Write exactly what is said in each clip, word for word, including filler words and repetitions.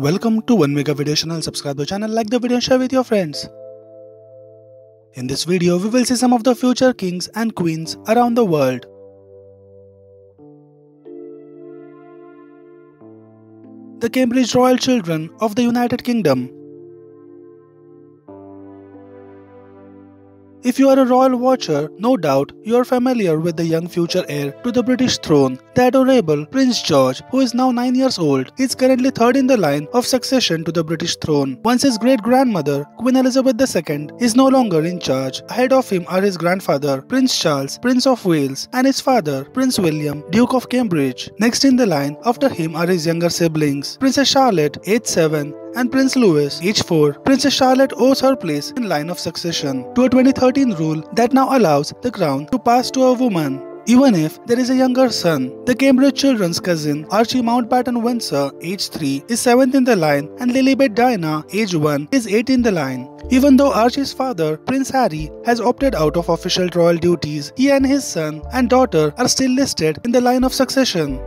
Welcome to one mega videos channel. Subscribe the channel, like the video and share with your friends. In this video, we will see some of the future kings and queens around the world. The Cambridge Royal Children of the United Kingdom. If you are a royal watcher, no doubt you are familiar with the young future heir to the British throne, the adorable Prince George, who is now nine years old, is currently third in the line of succession to the British throne. Once his great-grandmother, Queen Elizabeth the second, is no longer in charge, ahead of him are his grandfather, Prince Charles, Prince of Wales, and his father, Prince William, Duke of Cambridge. Next in the line after him are his younger siblings, Princess Charlotte, age seven, and Prince Louis, age four. Princess Charlotte owes her place in line of succession to a twenty thirteen rule that now allows the crown to pass to a woman, even if there is a younger son. The Cambridge children's cousin Archie Mountbatten-Windsor, age three, is seventh in the line, and Lilibet Diana, age one, is eighth in the line. Even though Archie's father, Prince Harry, has opted out of official royal duties, he and his son and daughter are still listed in the line of succession.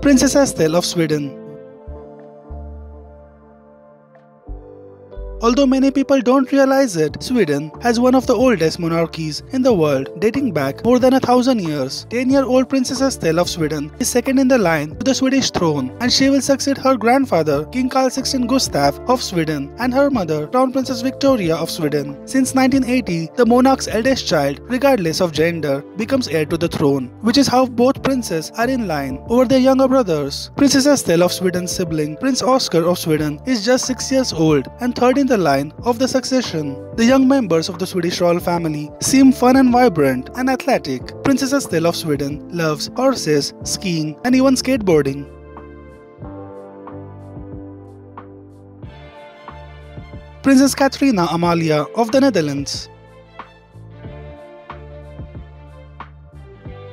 Princess Estelle of Sweden. Although many people don't realize it, Sweden has one of the oldest monarchies in the world, dating back more than a thousand years. ten-year-old Princess Estelle of Sweden is second in the line to the Swedish throne, and she will succeed her grandfather, King Carl the sixteenth Gustaf of Sweden, and her mother, Crown Princess Victoria of Sweden. Since nineteen eighty, the monarch's eldest child, regardless of gender, becomes heir to the throne, which is how both princes are in line over their younger brothers. Princess Estelle of Sweden's sibling, Prince Oscar of Sweden, is just six years old and third in the line of the succession. The young members of the Swedish royal family seem fun and vibrant and athletic. Princess Estelle of Sweden loves horses, skiing, and even skateboarding. Princess Catharina-Amalia of the Netherlands.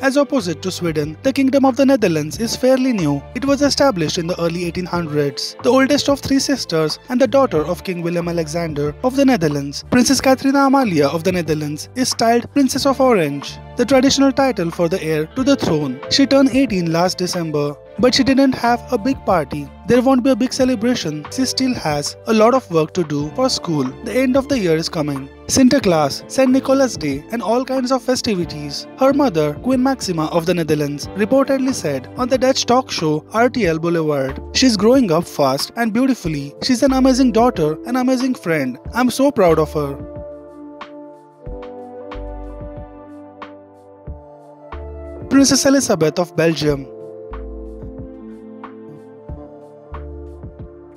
As opposite to Sweden, the Kingdom of the Netherlands is fairly new. It was established in the early eighteen hundreds. The oldest of three sisters and the daughter of King William Alexander of the Netherlands, Princess Catharina-Amalia of the Netherlands is styled Princess of Orange, the traditional title for the heir to the throne. She turned eighteen last December, but she didn't have a big party. There won't be a big celebration. She still has a lot of work to do for school. The end of the year is coming. Sinterklaas, Saint Nicholas Day, and all kinds of festivities. Her mother, Queen Maxima of the Netherlands, reportedly said on the Dutch talk show R T L Boulevard, "She's growing up fast and beautifully. She's an amazing daughter, an amazing friend. I'm so proud of her." Princess Elisabeth of Belgium.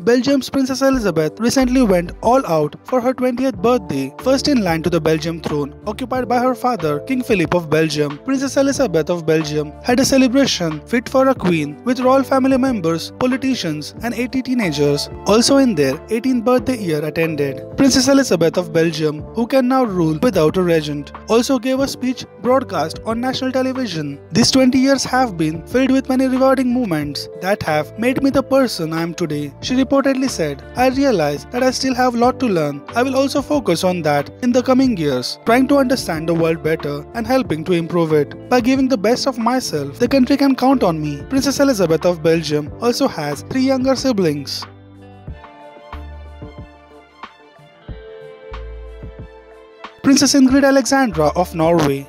Belgium's Princess Elisabeth recently went all out for her twentieth birthday. First in line to the Belgian throne, occupied by her father, King Philip of Belgium, Princess Elisabeth of Belgium had a celebration fit for a queen with royal family members, politicians, and eighty teenagers also in their eighteenth birthday year attended. Princess Elisabeth of Belgium, who can now rule without a regent, also gave a speech broadcast on national television. These twenty years have been filled with many rewarding moments that have made me the person I am today, she reported. Reportedly said, "I realize that I still have a lot to learn. I will also focus on that in the coming years, trying to understand the world better and helping to improve it. By giving the best of myself, the country can count on me." Princess Elizabeth of Belgium also has three younger siblings. Princess Ingrid Alexandra of Norway.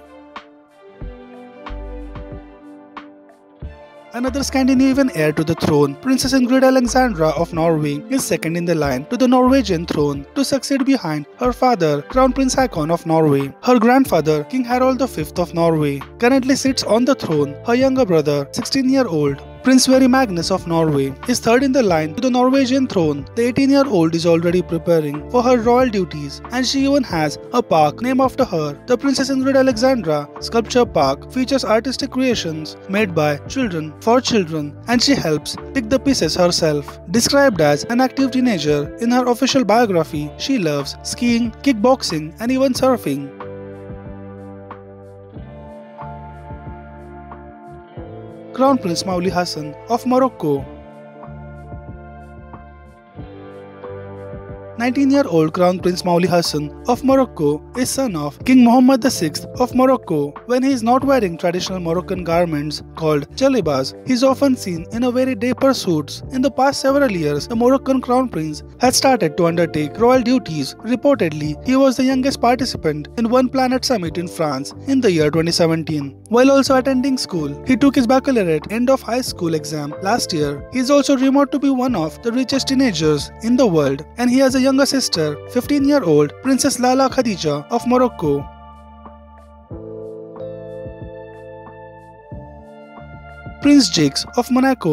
Another Scandinavian heir to the throne, Princess Ingrid Alexandra of Norway is second in the line to the Norwegian throne to succeed behind her father, Crown Prince Haakon of Norway. Her grandfather, King Harald the fifth of Norway, currently sits on the throne. Her younger brother, sixteen-year-old Prince Sverre Magnus of Norway, is third in the line to the Norwegian throne. The eighteen-year-old is already preparing for her royal duties, and she even has a park named after her. The Princess Ingrid Alexandra Sculpture Park features artistic creations made by children for children, and she helps pick the pieces herself. Described as an active teenager in her official biography, she loves skiing, kickboxing, and even surfing. Crown Prince Moulay Hassan of Morocco. nineteen-year-old Crown Prince Moulay Hassan of Morocco is son of King Mohammed the sixth of Morocco. When he is not wearing traditional Moroccan garments called jalebas, he is often seen in a very dapper suits. In the past several years, the Moroccan Crown Prince had started to undertake royal duties. Reportedly, he was the youngest participant in One Planet Summit in France in the year twenty seventeen. While also attending school, he took his baccalaureate end of high school exam last year. He is also rumored to be one of the richest teenagers in the world, and he has a younger sister, fifteen-year-old Princess Lalla Khadija of Morocco. Prince Jacques of Monaco.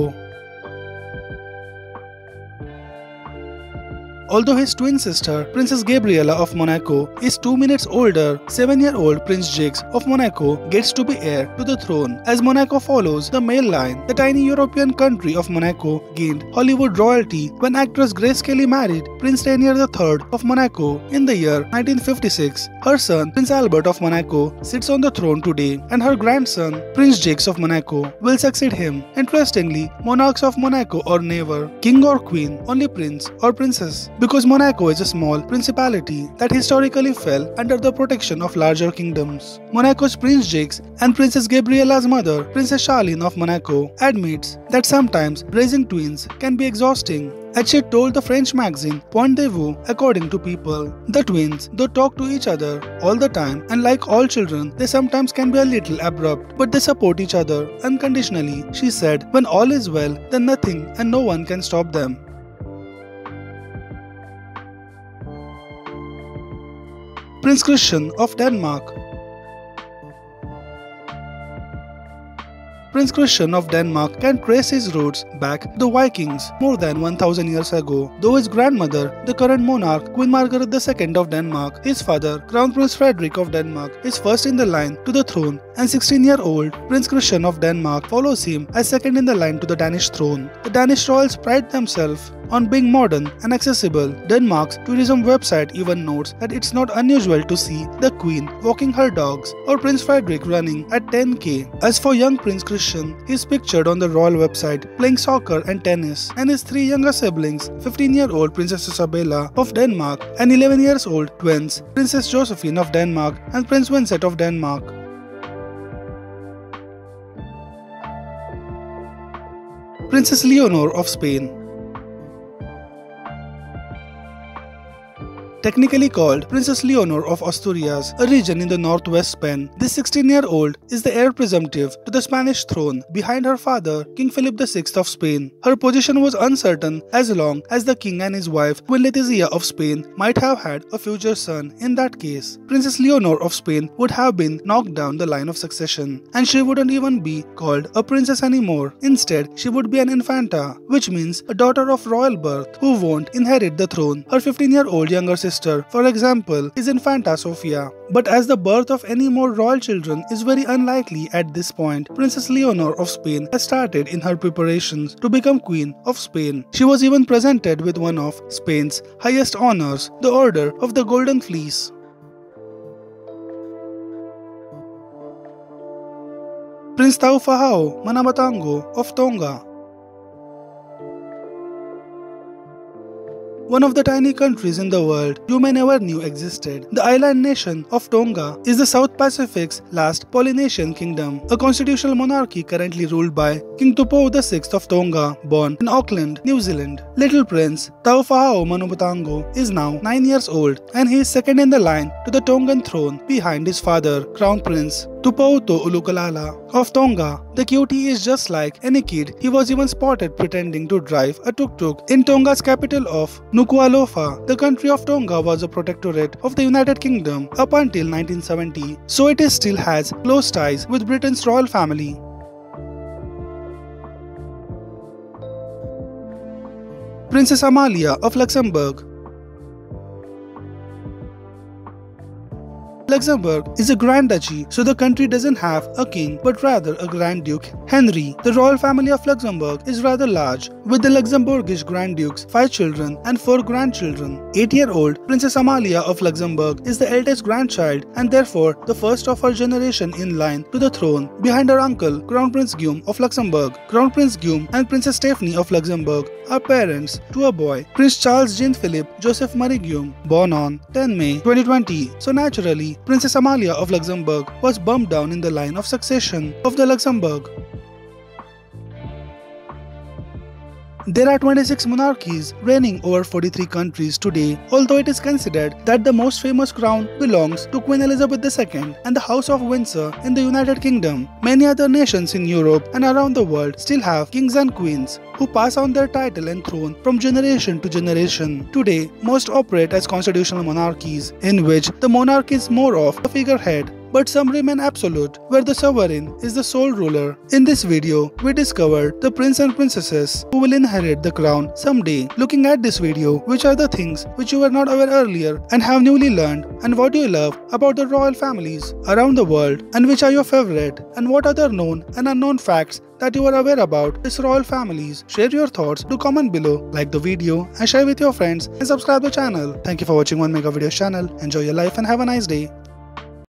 Although his twin sister, Princess Gabriella of Monaco, is two minutes older, seven-year-old Prince Jacques of Monaco gets to be heir to the throne. As Monaco follows the male line, the tiny European country of Monaco gained Hollywood royalty when actress Grace Kelly married Prince Rainier the third of Monaco in the year nineteen fifty-six. Her son, Prince Albert of Monaco, sits on the throne today, and her grandson, Prince Jacques of Monaco, will succeed him. Interestingly, monarchs of Monaco are never king or queen, only prince or princess, because Monaco is a small principality that historically fell under the protection of larger kingdoms. Monaco's Prince Jacques and Princess Gabriella's mother, Princess Charlene of Monaco, admits that sometimes raising twins can be exhausting, as she told the French magazine Point de Vue. According to People, the twins, though, talk to each other all the time, and like all children, they sometimes can be a little abrupt, but they support each other unconditionally, she said. When all is well, then nothing and no one can stop them. Prince Christian of Denmark. Prince Christian of Denmark can trace his roots back to the Vikings more than one thousand years ago. Though his grandmother, the current monarch, Queen Margrethe the second of Denmark, his father, Crown Prince Frederik of Denmark, is first in the line to the throne, and sixteen-year-old Prince Christian of Denmark follows him as second in the line to the Danish throne. The Danish royals pride themselves on being modern and accessible. Denmark's tourism website even notes that it's not unusual to see the Queen walking her dogs or Prince Frederik running at ten K. As for young Prince Christian, he's pictured on the royal website playing soccer and tennis, and his three younger siblings, fifteen-year-old Princess Isabella of Denmark and eleven-year-old twins, Princess Josephine of Denmark and Prince Vincent of Denmark. Princess Leonor of Spain. Technically called Princess Leonor of Asturias, a region in the northwest Spain, this sixteen-year-old is the heir presumptive to the Spanish throne, behind her father, King Philip the sixth of Spain. Her position was uncertain as long as the king and his wife, Queen Letizia of Spain, might have had a future son. In that case, Princess Leonor of Spain would have been knocked down the line of succession, and she wouldn't even be called a princess anymore. Instead, she would be an infanta, which means a daughter of royal birth who won't inherit the throne. Her fifteen-year-old younger sister, for example, is Infanta Sofia. But as the birth of any more royal children is very unlikely at this point, Princess Leonor of Spain has started in her preparations to become Queen of Spain. She was even presented with one of Spain's highest honors, the Order of the Golden Fleece. Prince Taufahao Manamatango of Tonga. One of the tiny countries in the world you may never knew existed, the island nation of Tonga is the South Pacific's last Polynesian kingdom, a constitutional monarchy currently ruled by King Tupou the sixth of Tonga, born in Auckland, New Zealand. Little Prince Taufahao Manamatango is now nine years old, and he is second in the line to the Tongan throne behind his father, Crown Prince Tupouto Ulukalala of Tonga. The cutie is just like any kid. He was even spotted pretending to drive a tuk-tuk in Tonga's capital of Nuku'alofa. The country of Tonga was a protectorate of the United Kingdom up until nineteen seventy, so it still has close ties with Britain's royal family. Princess Amalia of Luxembourg. Luxembourg is a Grand Duchy, so the country doesn't have a king but rather a Grand Duke, Henry. The royal family of Luxembourg is rather large, with the Luxembourgish Grand Dukes, five children and four grandchildren. eight-year-old Princess Amalia of Luxembourg is the eldest grandchild and therefore the first of her generation in line to the throne, behind her uncle Crown Prince Guillaume of Luxembourg. Crown Prince Guillaume and Princess Stephanie of Luxembourg are parents to a boy, Prince Charles Jean-Philippe Joseph Marie Guillaume, born on tenth of May twenty twenty. So naturally, Princess Amalia of Luxembourg was bumped down in the line of succession of the Luxembourg. There are twenty-six monarchies reigning over forty-three countries today, although it is considered that the most famous crown belongs to Queen Elizabeth the Second and the House of Windsor in the United Kingdom. Many other nations in Europe and around the world still have kings and queens who pass on their title and throne from generation to generation. Today, most operate as constitutional monarchies, in which the monarch is more of a figurehead, but some remain absolute, where the sovereign is the sole ruler. In this video, we discovered the prince and princesses who will inherit the crown someday. Looking at this video, which are the things which you were not aware earlier and have newly learned, and what you love about the royal families around the world, and which are your favorite, and what other known and unknown facts that you are aware about these royal families. Share your thoughts, do comment below, like the video and share with your friends, and subscribe the channel. Thank you for watching one Mega Videos Channel. Enjoy your life and have a nice day.